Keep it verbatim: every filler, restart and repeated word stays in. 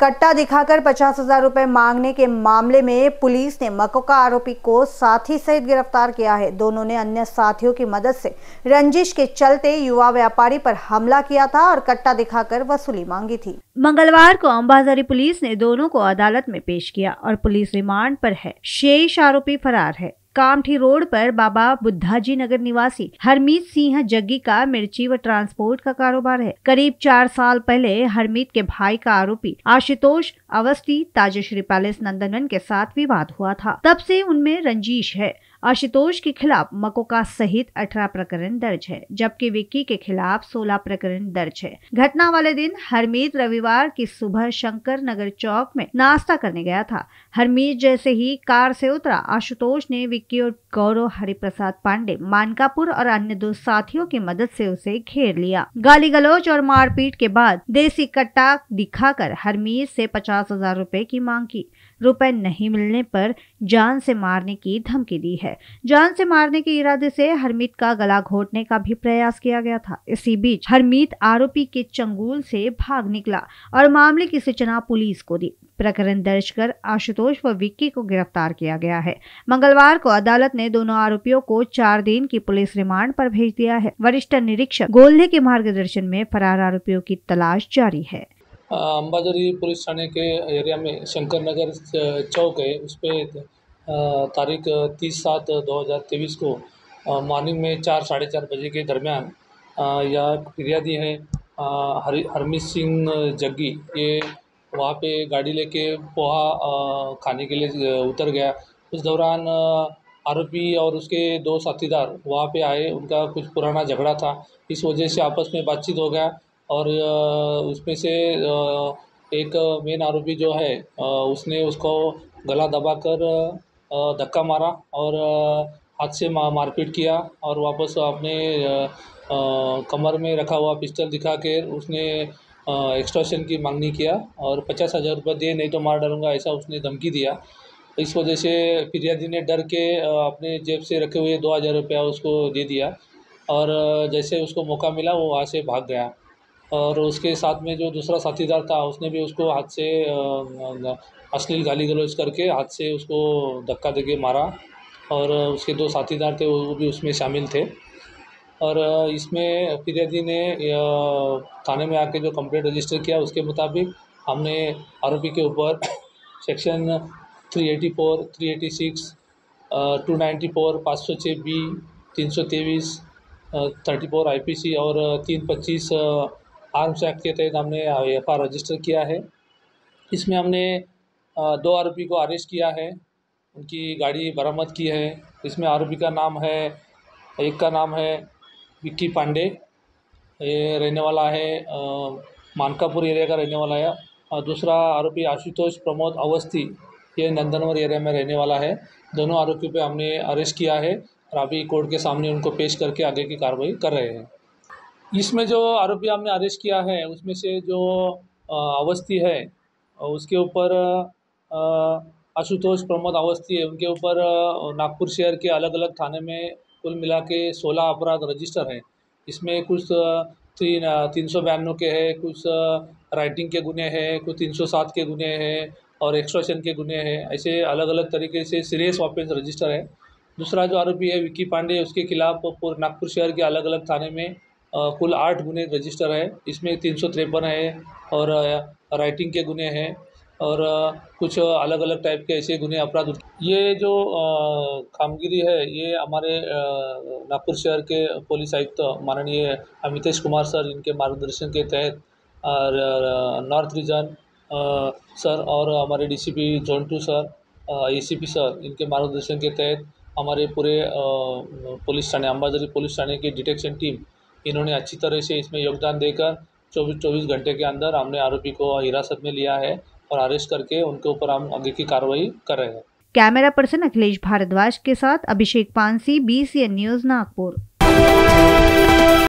कट्टा दिखाकर पचास हजार रुपए मांगने के मामले में पुलिस ने मकोका आरोपी को साथी सहित गिरफ्तार किया है। दोनों ने अन्य साथियों की मदद से रंजिश के चलते युवा व्यापारी पर हमला किया था और कट्टा दिखाकर वसूली मांगी थी। मंगलवार को अंबाजारी पुलिस ने दोनों को अदालत में पेश किया और पुलिस रिमांड पर है। शेष आरोपी फरार है। कामठी रोड पर बाबा बुद्धाजी नगर निवासी हरमीत सिंह जग्गी का मिर्ची व ट्रांसपोर्ट का कारोबार है। करीब चार साल पहले हरमीत के भाई का आरोपी आशुतोष अवस्थी ताजश्री पैलेस नंदनवन के साथ विवाद हुआ था। तब से उनमें रंजिश है। आशुतोष के खिलाफ मकोका सहित अठारह प्रकरण दर्ज है, जबकि विक्की के खिलाफ सोलह प्रकरण दर्ज है। घटना वाले दिन हरमीत रविवार की सुबह शंकर नगर चौक में नाश्ता करने गया था। हरमीत जैसे ही कार से उतरा, आशुतोष ने विक्की और गौरव हरिप्रसाद पांडे, मानकापुर और अन्य दो साथियों की मदद से उसे घेर लिया। गाली गलौज और मारपीट के बाद देसी कट्टा दिखाकर हरमीत से पचास हजार रूपए की मांग की। रुपए नहीं मिलने पर जान से मारने की धमकी दी है। जान से मारने के इरादे से हरमीत का गला घोटने का भी प्रयास किया गया था। इसी बीच हरमीत आरोपी के चंगुल से भाग निकला और मामले की सूचना पुलिस को दी। प्रकरण दर्ज कर आशुतोष व विक्की को गिरफ्तार किया गया है। मंगलवार को अदालत ने दोनों आरोपियों को चार दिन की पुलिस रिमांड पर भेज दिया है। वरिष्ठ निरीक्षक गोल्हे के मार्गदर्शन में फरार आरोपियों की तलाश जारी है। अंबाजारी पुलिस थाने के एरिया में शंकर नगर चौक है, उस पर तारीख तीस सात दो हज़ार तेईस को मॉर्निंग में चार साढ़े चार बजे के दरमियान यह फिरियादी है हरि हरमिश सिंह जग्गी, ये वहाँ पे गाड़ी लेके पोहा खाने के लिए उतर गया। उस दौरान आरोपी और उसके दो साथीदार वहाँ पे आए। उनका कुछ पुराना झगड़ा था, इस वजह से आपस में बातचीत हो गया और उसमें से एक मेन आरोपी जो है उसने उसको गला दबाकर धक्का मारा और हाथ से मारपीट किया और वापस अपने कमर में रखा हुआ पिस्टल दिखा के उसने एक्सटॉर्शन की मांगनी किया और पचास हज़ार रुपये दे नहीं तो मार डालूंगा ऐसा उसने धमकी दिया। इस वजह से फिरियादी ने डर के अपने जेब से रखे हुए दो हज़ार रुपया उसको दे दिया और जैसे उसको मौका मिला वो वहाँ से भाग गया। और उसके साथ में जो दूसरा साथीदार था उसने भी उसको हाथ से अश्लील गाली गलौज करके हाथ से उसको धक्का देके मारा और उसके दो साथीदार थे वो भी उसमें शामिल थे। और इसमें फिरियादी ने थाने में आके जो कंप्लेंट रजिस्टर किया उसके मुताबिक हमने आरोपी के ऊपर सेक्शन तीन सौ चौरासी, तीन सौ छियासी, दो सौ चौरानवे, पाँच सौ छह बी, तीन सौ तेईस, चौंतीस आई पी सी और तीन सौ पच्चीस आर्म्स एक्ट के तहत हमने एफ आई आर रजिस्टर किया है। इसमें हमने दो आरोपी को अरेस्ट किया है, उनकी गाड़ी बरामद की है। इसमें आरोपी का नाम है, एक का नाम है विक्की पांडे, ये रहने वाला है मानकापुर एरिया का रहने वाला है, और दूसरा आरोपी आशुतोष प्रमोद अवस्थी ये नंदनवन एरिया में रहने वाला है। दोनों आरोपियों पे हमने अरेस्ट किया है और अभी कोर्ट के सामने उनको पेश करके आगे की कार्रवाई कर रहे हैं। इसमें जो आरोपी हमने अरेस्ट किया है उसमें से जो अवस्थी है उसके ऊपर आशुतोष प्रमोद अवस्थी है, उनके ऊपर नागपुर शहर के अलग अलग थाने में कुल मिला के सोलह अपराध रजिस्टर हैं। इसमें कुछ तीन तीन सौ बयानवे के हैं, कुछ राइटिंग के गुने हैं, कुछ तीन सौ सात के गुने हैं और एक्सट्रॉशन के गुने हैं। ऐसे अलग अलग तरीके से सीरियस ऑफेंस रजिस्टर है। दूसरा जो आरोपी है विक्की पांडे, उसके खिलाफ नागपुर शहर के अलग अलग थाने में कुल आठ गुने रजिस्टर है। इसमें तीन सौ तिरपन है और राइटिंग के गुने हैं और कुछ अलग अलग टाइप के ऐसे गुने अपराध। ये जो खामगिरी है ये हमारे नागपुर शहर के पुलिस आयुक्त माननीय अमितेश कुमार सर, इनके मार्गदर्शन के तहत और नॉर्थ रीजन सर और हमारे DCP zone two sir, ACP sir, इनके मार्गदर्शन के तहत हमारे पूरे पुलिस थाने अंबाजारी पुलिस थाने की डिटेक्शन टीम, इन्होंने अच्छी तरह से इसमें योगदान देकर चौबीस चौबीस घंटे के अंदर हमने आरोपी को हिरासत में लिया है और अरेस्ट करके उनके ऊपर हम आगे की कार्रवाई कर रहे हैं। कैमरा पर्सन अखिलेश भारद्वाज के साथ Abhishek Pansi, B C N news Nagpur.